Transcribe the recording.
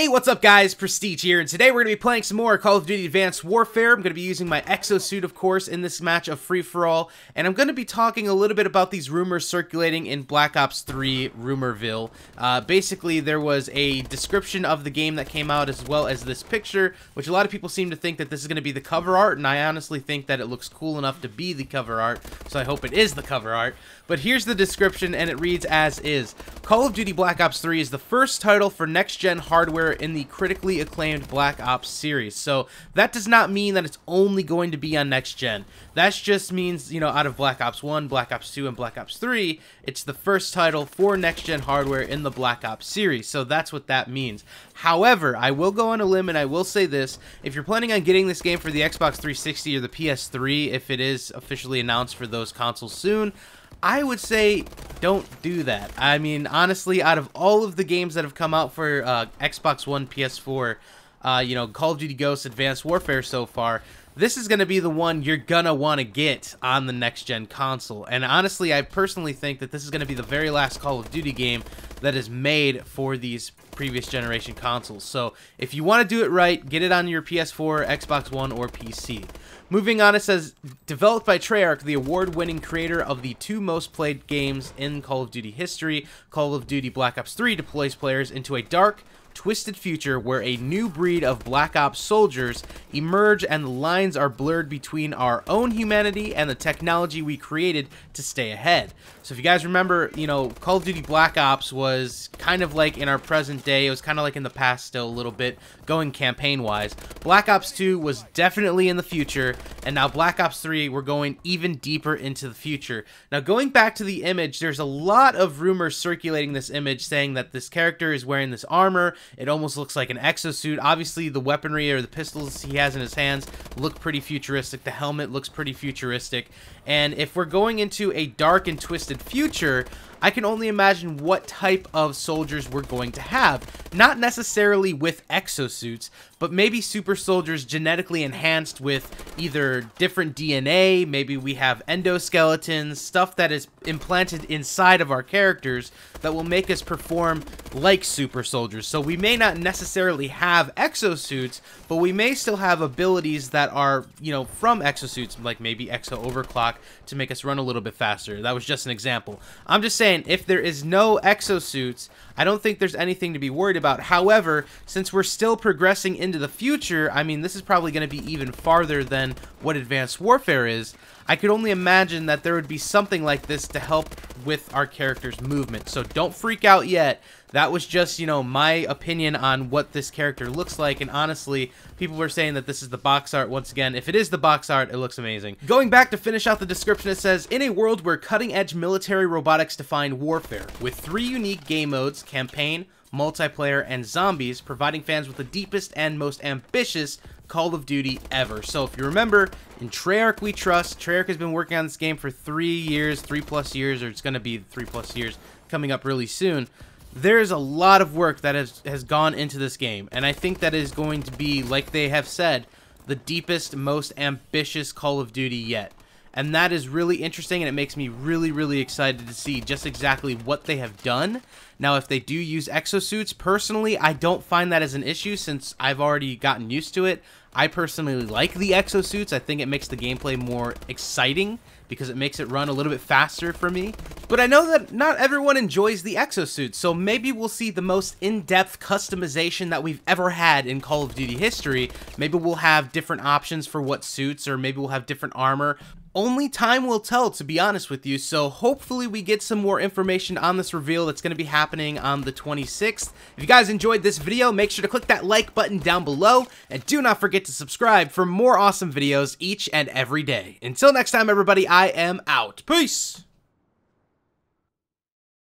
Hey, what's up guys, Prestige here, and today we're going to be playing some more Call of Duty Advanced Warfare. I'm going to be using my exosuit, of course, in this match of free-for-all, and I'm going to be talking a little bit about these rumors circulating in Black Ops 3 Rumorville. Basically, there was a description of the game that came out as well as this picture, which a lot of people seem to think that this is going to be the cover art, and I honestly think that it looks cool enough to be the cover art, so I hope it is the cover art. But here's the description, and it reads as is. Call of Duty Black Ops 3 is the first title for next-gen hardware in the critically acclaimed Black Ops series. So that does not mean that it's only going to be on next gen. That just means, you know, out of Black Ops 1, Black Ops 2, and Black Ops 3, it's the first title for next gen hardware in the Black Ops series. So that's what that means. However, I will go on a limb and I will say this. If you're planning on getting this game for the Xbox 360 or the PS3, if it is officially announced for those consoles soon, I would say don't do that. I mean, honestly, out of all of the games that have come out for Xbox One, PS4, you know, Call of Duty Ghosts, Advanced Warfare so far, this is going to be the one you're going to want to get on the next-gen console. And honestly, I personally think that this is going to be the very last Call of Duty game that is made for these previous generation consoles. So if you want to do it right, get it on your PS4, Xbox One, or PC. Moving on, it says, developed by Treyarch, the award-winning creator of the two most played games in Call of Duty history, Call of Duty Black Ops 3 deploys players into a dark, twisted future where a new breed of Black Ops soldiers emerge and the lines are blurred between our own humanity and the technology we created to stay ahead. So if you guys remember, you know, Call of Duty Black Ops was kind of like in our present day, it was kind of like in the past still a little bit, going campaign-wise. Black Ops 2 was definitely in the future, and now Black Ops 3, we're going even deeper into the future. Now going back to the image, there's a lot of rumors circulating this image saying that this character is wearing this armor. It almost looks like an exosuit. Obviously, the weaponry or the pistols he has in his hands look pretty futuristic. The helmet looks pretty futuristic. And if we're going into a dark and twisted future, I can only imagine what type of soldiers we're going to have. Not necessarily with exosuits, but maybe super soldiers genetically enhanced with either different DNA, maybe we have endoskeletons, stuff that is implanted inside of our characters that will make us perform like super soldiers. So we may not necessarily have exosuits, but we may still have abilities that are, you know, from exosuits, like maybe exo overclock to make us run a little bit faster. That was just an example. I'm just saying, if there is no exosuits, I don't think there's anything to be worried about. However, since we're still progressing into the future, I mean, this is probably going to be even farther than what Advanced Warfare is. I could only imagine that there would be something like this to help with our character's movement. So don't freak out yet. That was just, you know, my opinion on what this character looks like, and honestly, people were saying that this is the box art. Once again, if it is the box art, it looks amazing. Going back to finish out the description, it says, in a world where cutting-edge military robotics define warfare, with three unique game modes, campaign, multiplayer, and zombies, providing fans with the deepest and most ambitious Call of Duty ever. So if you remember, in Treyarch we trust. Treyarch has been working on this game for 3 years, 3+ years, or it's going to be 3+ years coming up really soon. There's a lot of work that has gone into this game, and I think that is going to be, like they have said, the deepest, most ambitious Call of Duty yet. And that is really interesting, and it makes me really, really excited to see just exactly what they have done. Now, if they do use exosuits, personally, I don't find that as an issue since I've already gotten used to it. I personally like the exosuits. I think it makes the gameplay more exciting because it makes it run a little bit faster for me. But I know that not everyone enjoys the exosuits, so maybe we'll see the most in-depth customization that we've ever had in Call of Duty history. Maybe we'll have different options for what suits, or maybe we'll have different armor. Only time will tell, to be honest with you, so hopefully we get some more information on this reveal that's going to be happening on the 26th. If you guys enjoyed this video, make sure to click that like button down below, and do not forget to subscribe for more awesome videos each and every day. Until next time, everybody, I am out. Peace!